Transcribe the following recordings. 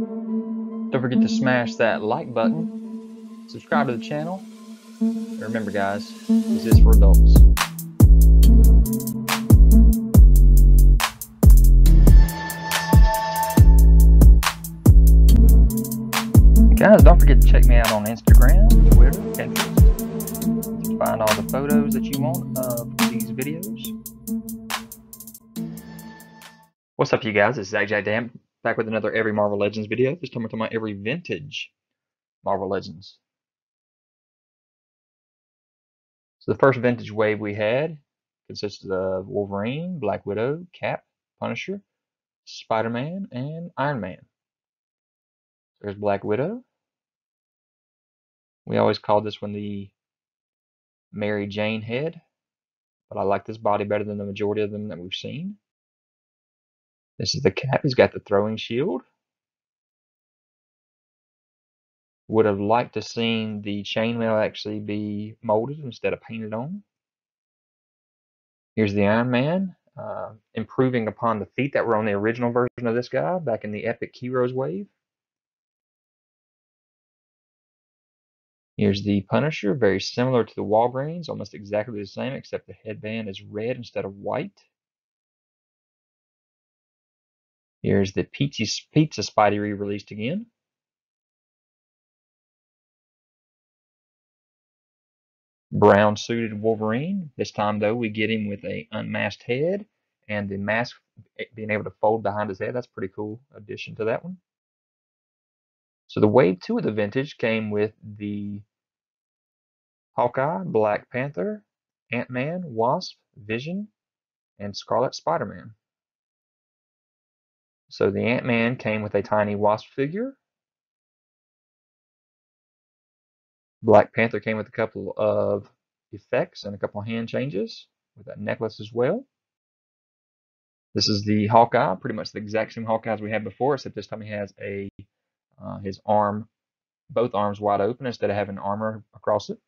Don't forget to smash that like button, subscribe to the channel, and remember guys, this is for adults. Guys, don't forget to check me out on Instagram, Twitter, and Pinterest to find all the photos that you want of these videos. What's up you guys, it's ZacJacDan. Back with another Every Marvel Legends video. This time we're talking about every vintage Marvel Legends. So the first vintage wave we had consisted of Wolverine, Black Widow, Cap, Punisher, Spider-Man, and Iron Man. So there's Black Widow. We always called this one the Mary Jane head, but I like this body better than the majority of them that we've seen. This is the Cap. He's got the throwing shield. Would have liked to seen the chainmail actually be molded instead of painted on. Here's the Iron Man, improving upon the feet that were on the original version of this guy back in the Epic Heroes wave. Here's the Punisher, very similar to the Walgreens, almost exactly the same except the headband is red instead of white. Here's the Pizza Spidey re-released again. Brown suited Wolverine. This time though we get him with an unmasked head and the mask being able to fold behind his head. That's a pretty cool addition to that one. So the wave 2 of the vintage came with the Hawkeye, Black Panther, Ant-Man, Wasp, Vision, and Scarlet Spider-Man. So the Ant-Man came with a tiny Wasp figure. Black Panther came with a couple of effects and a couple of hand changes with that necklace as well. This is the Hawkeye, pretty much the exact same Hawkeye as we had before, except this time he has a his arm, both arms wide open instead of having armor across it.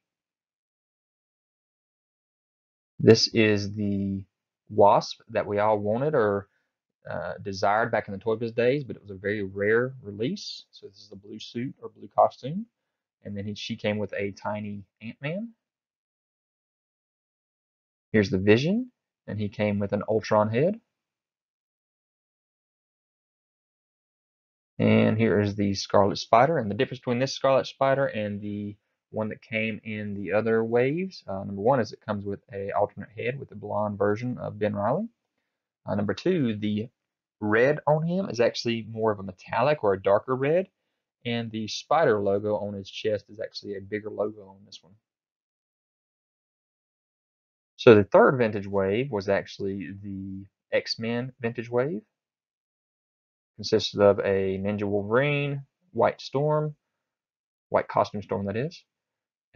This is the Wasp that we all wanted or desired back in the Toy Biz days, but it was a very rare release. So this is the blue suit or blue costume, and then she came with a tiny Ant-Man. Here's the Vision, and he came with an Ultron head. And here is the Scarlet Spider, and the difference between this Scarlet Spider and the one that came in the other waves, number one is it comes with an alternate head with the blonde version of Ben Reilly. Number two, the red on him is actually more of a metallic or a darker red, and the spider logo on his chest is actually a bigger logo on this one. So the third vintage wave was actually the X-Men vintage wave. Consisted of a Ninja Wolverine, White Storm, White Costume Storm that is,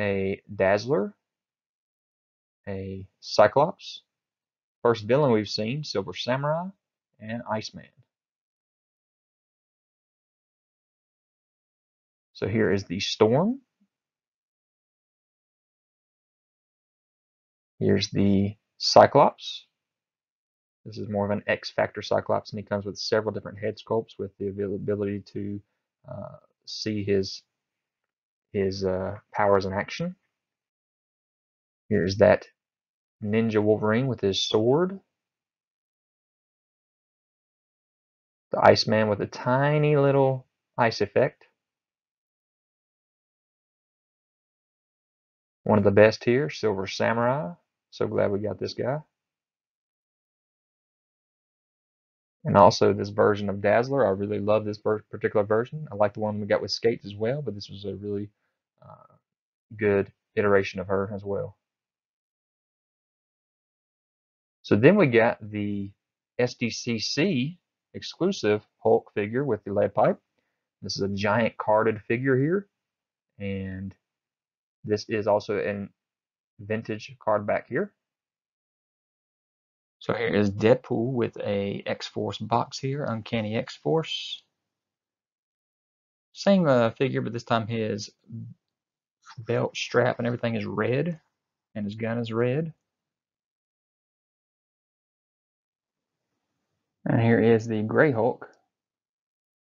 a Dazzler, a Cyclops. First villain we've seen, Silver Samurai, and Iceman. So here is the Storm. Here's the Cyclops. This is more of an X-Factor Cyclops, and he comes with several different head sculpts with the ability to see his powers in action. Here's that Ninja Wolverine with his sword. The Iceman with a tiny little ice effect. One of the best here, Silver Samurai. So glad we got this guy. And also this version of Dazzler. I really love this particular version. I like the one we got with skates as well, but this was a really good iteration of her as well. So then we got the SDCC exclusive Hulk figure with the lead pipe. This is a giant carded figure here. And this is also a vintage card back here. So here is Deadpool with a X-Force box here, Uncanny X-Force. Same figure, but this time his belt strap and everything is red. And his gun is red. And here is the Grey Hulk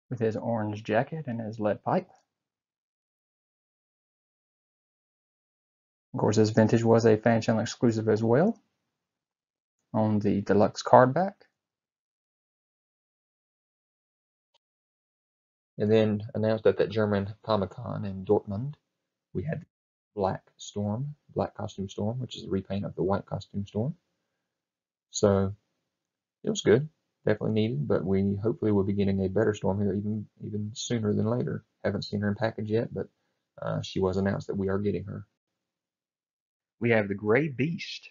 with his orange jacket and his lead pipe. Of course, this vintage was a fan channel exclusive as well on the deluxe card back. And then announced at that German Comic-Con in Dortmund, we had Black Storm, Black Costume Storm, which is a repaint of the White Costume Storm. So it was good, definitely needed, but we hopefully will be getting a better Storm here even sooner than later. Haven't seen her in package yet, but she was announced that we are getting her. We have the Gray Beast.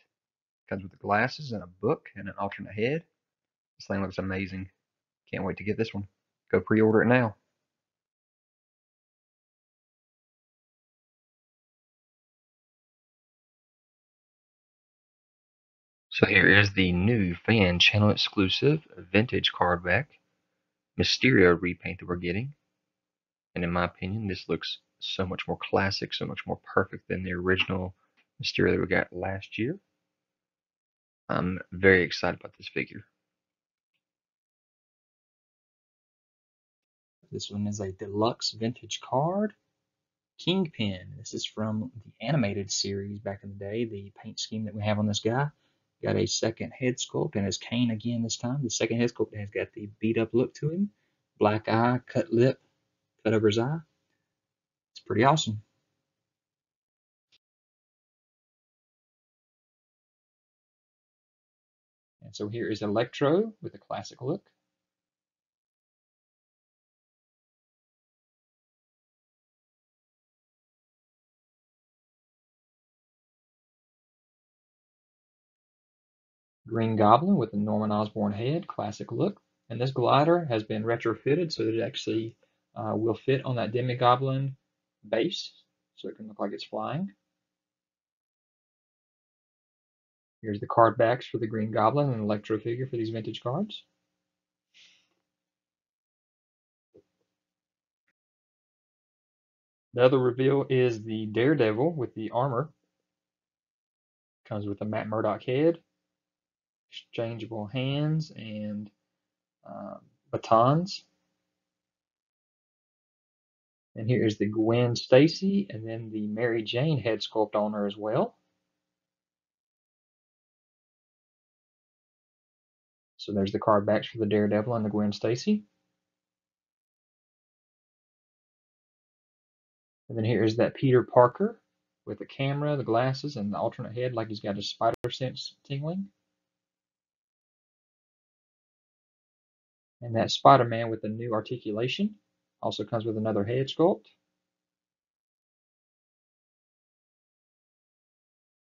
Comes with the glasses and a book and an alternate head. This thing looks amazing. Can't wait to get this one. Go pre-order it now. So here is the new fan channel exclusive vintage card back Mysterio repaint that we're getting. And in my opinion, this looks so much more classic, so much more perfect than the original Mysterio that we got last year. I'm very excited about this figure. This one is a deluxe vintage card. Kingpin. This is from the animated series back in the day, the paint scheme that we have on this guy. Got a second head sculpt and his cane again this time. The second head sculpt has got the beat up look to him. Black eye, cut lip, cut over his eye. It's pretty awesome. And so here is Electro with a classic look. Green Goblin with a Norman Osborn head, classic look. And this glider has been retrofitted so that it actually will fit on that Demi-Goblin base, so it can look like it's flying. Here's the card backs for the Green Goblin and Electro figure for these vintage cards. The other reveal is the Daredevil with the armor. Comes with a Matt Murdock head, exchangeable hands, and batons. And here is the Gwen Stacy, and then the Mary Jane head sculpt on her as well. So there's the card backs for the Daredevil and the Gwen Stacy. And then here is that Peter Parker with the camera, the glasses, and the alternate head, like he's got his spider sense tingling. And that Spider-Man with the new articulation also comes with another head sculpt.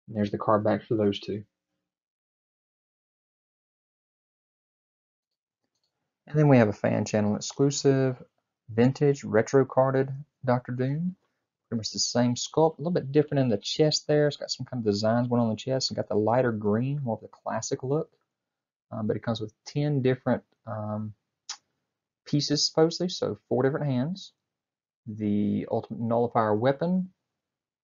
And there's the card back for those two. And then we have a fan channel exclusive vintage retro carded Doctor Doom. Pretty much the same sculpt, a little bit different in the chest there. It's got some kind of designs going on the chest. It's got the lighter green, more of the classic look. But it comes with 10 different pieces, supposedly, so 4 different hands, the ultimate nullifier weapon,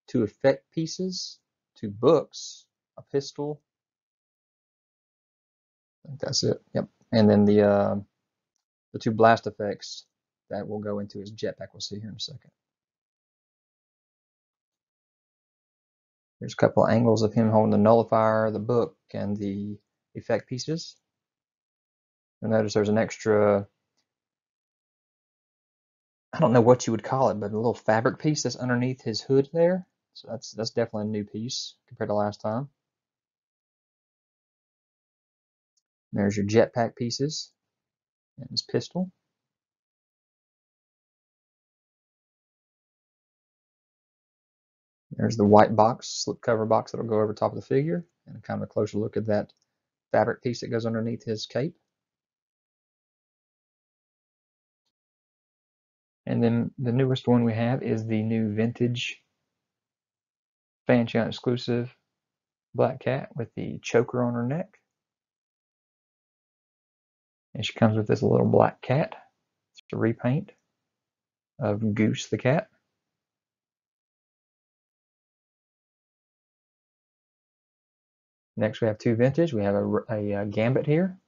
2 effect pieces, 2 books, a pistol. I think that's it. Yep. And then the 2 blast effects that will go into his jetpack. We'll see here in a second. There's a couple of angles of him holding the nullifier, the book, and the effect pieces. You'll notice there's an extra, I don't know what you would call it, but a little fabric piece that's underneath his hood there. So that's definitely a new piece compared to last time. There's your jetpack pieces and his pistol. There's the white box, slipcover box that'll go over top of the figure, and kind of a closer look at that fabric piece that goes underneath his cape. And then the newest one we have is the new vintage fan channel exclusive Black Cat with the choker on her neck. And she comes with this little black cat. It's a repaint of Goose the cat. Next, we have 2 vintage. We have a Gambit here,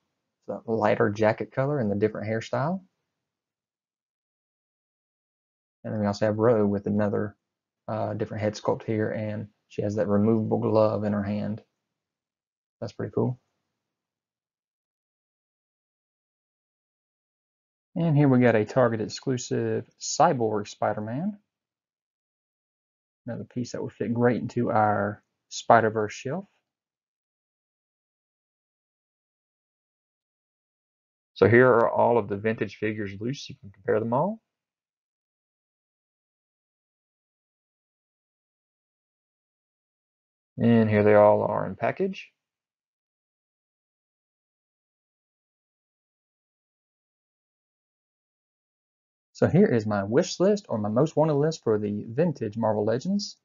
the lighter jacket color and the different hairstyle. And then we also have Rogue with another different head sculpt here, and she has that removable glove in her hand. That's pretty cool. And here we got a Target exclusive Cyborg Spider-Man. Another piece that would fit great into our Spider-Verse shelf. So here are all of the vintage figures loose. You can compare them all. And here they all are in package. So here is my wish list, or my most wanted list, for the vintage Marvel Legends.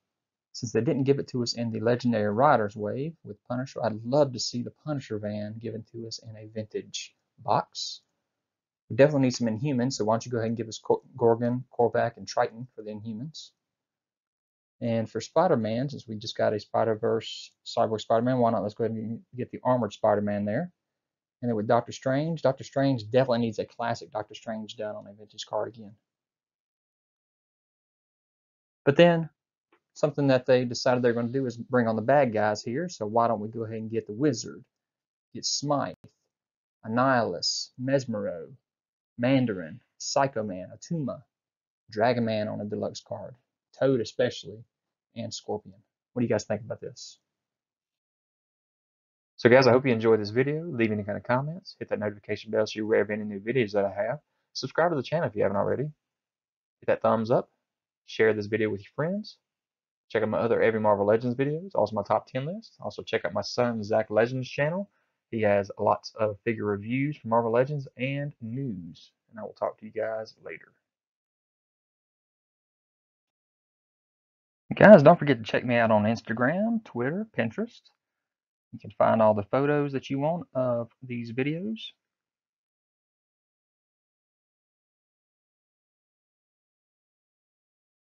Since they didn't give it to us in the Legendary Riders wave with Punisher, I'd love to see the Punisher van given to us in a vintage box. We definitely need some Inhumans, so why don't you go ahead and give us Gorgon, Korvac, and Triton for the Inhumans. And for Spider-Man, since we just got a Spider-Verse Cyborg Spider-Man, why not let's go ahead and get the Armored Spider-Man there. And then with Doctor Strange, Doctor Strange definitely needs a classic Doctor Strange done on a vintage card again. But then, something that they decided they're going to do is bring on the bad guys here, so why don't we go ahead and get the Wizard, get Smythe, Annihilus, Mesmero, Mandarin, Psycho Man, Atuma, Dragon Man on a deluxe card, Toad especially, and Scorpion. What do you guys think about this? So guys, I hope you enjoyed this video. Leave any kind of comments, hit that notification bell so you're aware of any new videos that I have. Subscribe to the channel if you haven't already. Hit that thumbs up, share this video with your friends. Check out my other Every Marvel Legends videos, also my top 10 list. Also check out my son Zach Legends channel. He has lots of figure reviews for Marvel Legends and news. And I will talk to you guys later. Guys, don't forget to check me out on Instagram, Twitter, Pinterest. You can find all the photos that you want of these videos.